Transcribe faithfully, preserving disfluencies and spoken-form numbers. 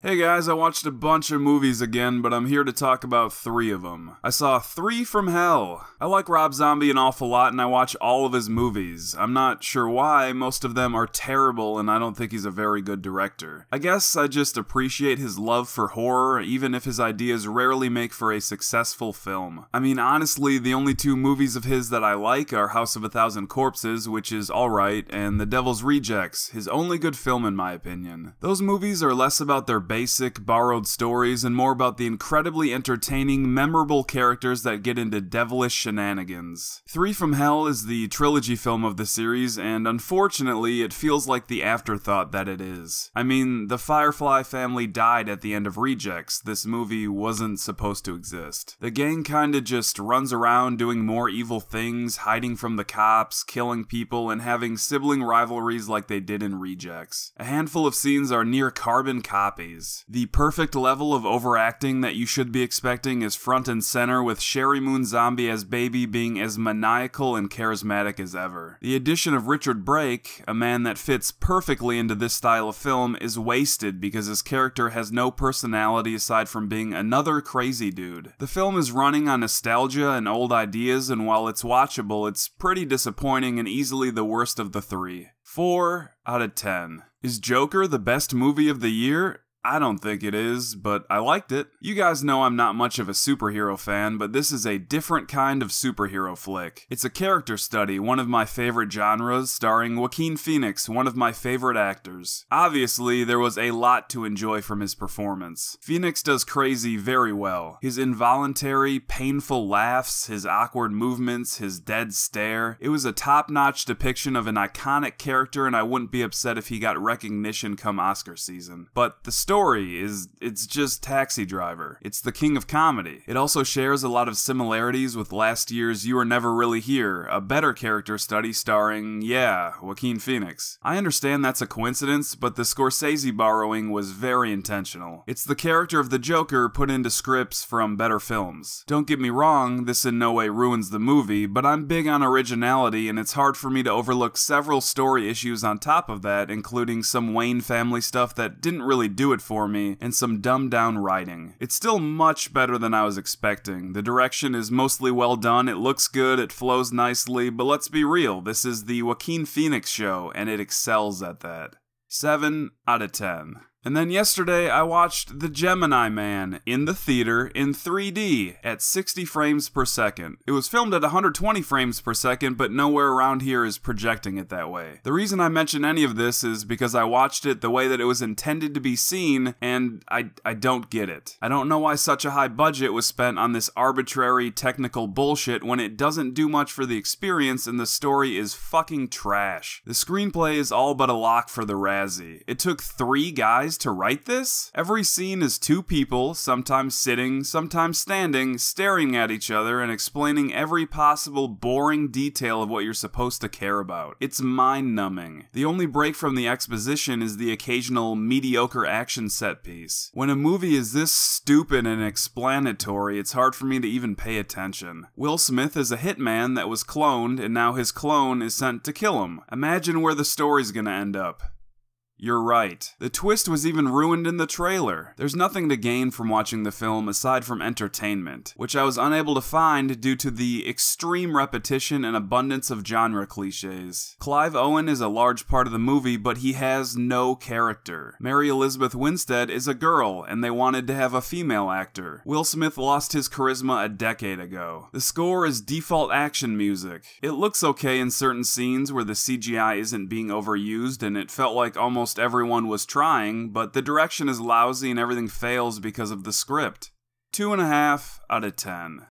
Hey guys, I watched a bunch of movies again, but I'm here to talk about three of them. I saw Three from Hell. I like Rob Zombie an awful lot and I watch all of his movies. I'm not sure why, most of them are terrible and I don't think he's a very good director. I guess I just appreciate his love for horror, even if his ideas rarely make for a successful film. I mean, honestly, the only two movies of his that I like are House of a Thousand Corpses, which is alright, and The Devil's Rejects, his only good film in my opinion. Those movies are less about their basic, borrowed stories, and more about the incredibly entertaining, memorable characters that get into devilish shenanigans. Three from Hell is the trilogy film of the series, and unfortunately, it feels like the afterthought that it is. I mean, the Firefly family died at the end of Rejects. This movie wasn't supposed to exist. The gang kinda just runs around doing more evil things, hiding from the cops, killing people, and having sibling rivalries like they did in Rejects. A handful of scenes are near carbon copies. The perfect level of overacting that you should be expecting is front and center, with Sherry Moon Zombie as Baby being as maniacal and charismatic as ever. The addition of Richard Brake, a man that fits perfectly into this style of film, is wasted because his character has no personality aside from being another crazy dude. The film is running on nostalgia and old ideas, and while it's watchable, it's pretty disappointing and easily the worst of the three. four out of ten. Is Joker the best movie of the year? I don't think it is, but I liked it. You guys know I'm not much of a superhero fan, but this is a different kind of superhero flick. It's a character study, one of my favorite genres, starring Joaquin Phoenix, one of my favorite actors. Obviously, there was a lot to enjoy from his performance. Phoenix does crazy very well. His involuntary, painful laughs, his awkward movements, his dead stare. It was a top-notch depiction of an iconic character, and I wouldn't be upset if he got recognition come Oscar season. But the The story is, it's just Taxi Driver. It's the king of comedy. It also shares a lot of similarities with last year's You Are Never Really Here, a better character study starring, yeah, Joaquin Phoenix. I understand that's a coincidence, but the Scorsese borrowing was very intentional. It's the character of the Joker put into scripts from better films. Don't get me wrong, this in no way ruins the movie, but I'm big on originality and it's hard for me to overlook several story issues on top of that, including some Wayne family stuff that didn't really do it for me, and some dumbed-down writing. It's still much better than I was expecting. The direction is mostly well done, it looks good, it flows nicely, but let's be real, this is the Joaquin Phoenix show, and it excels at that. seven out of ten. And then yesterday, I watched The Gemini Man in the theater in three D at sixty frames per second. It was filmed at one hundred twenty frames per second, but nowhere around here is projecting it that way. The reason I mention any of this is because I watched it the way that it was intended to be seen, and I, I don't get it. I don't know why such a high budget was spent on this arbitrary technical bullshit when it doesn't do much for the experience and the story is fucking trash. The screenplay is all but a lock for the Razzie. It took three guys to write this? Every scene is two people, sometimes sitting, sometimes standing, staring at each other and explaining every possible boring detail of what you're supposed to care about. It's mind-numbing. The only break from the exposition is the occasional mediocre action set piece. When a movie is this stupid and explanatory, it's hard for me to even pay attention. Will Smith is a hitman that was cloned, and now his clone is sent to kill him. Imagine where the story's gonna end up. You're right. The twist was even ruined in the trailer. There's nothing to gain from watching the film aside from entertainment, which I was unable to find due to the extreme repetition and abundance of genre cliches. Clive Owen is a large part of the movie, but he has no character. Mary Elizabeth Winstead is a girl, and they wanted to have a female actor. Will Smith lost his charisma a decade ago. The score is default action music. It looks okay in certain scenes where the C G I isn't being overused, and it felt like almost everyone was trying, but the direction is lousy and everything fails because of the script. Two and a half out of ten.